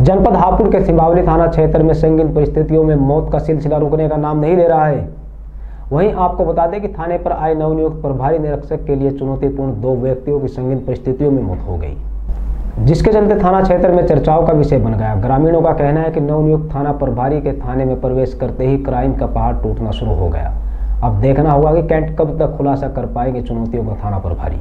जनपद हापुड़ के सिंभावली थाना क्षेत्र में संगीन परिस्थितियों में मौत का सिलसिला रुकने का नाम नहीं ले रहा है। वहीं आपको बता दें कि थाने पर आए नवनियुक्त प्रभारी निरीक्षक के लिए चुनौतीपूर्ण दो व्यक्तियों की संगीन परिस्थितियों में मौत हो गई, जिसके चलते थाना क्षेत्र में चर्चाओं का विषय बन गया। ग्रामीणों का कहना है कि नवनियुक्त थाना प्रभारी के थाने में प्रवेश करते ही क्राइम का पहाड़ टूटना शुरू हो गया। अब देखना होगा कि कैंट कब तक खुलासा कर पाएंगे चुनौतियों का थाना प्रभारी।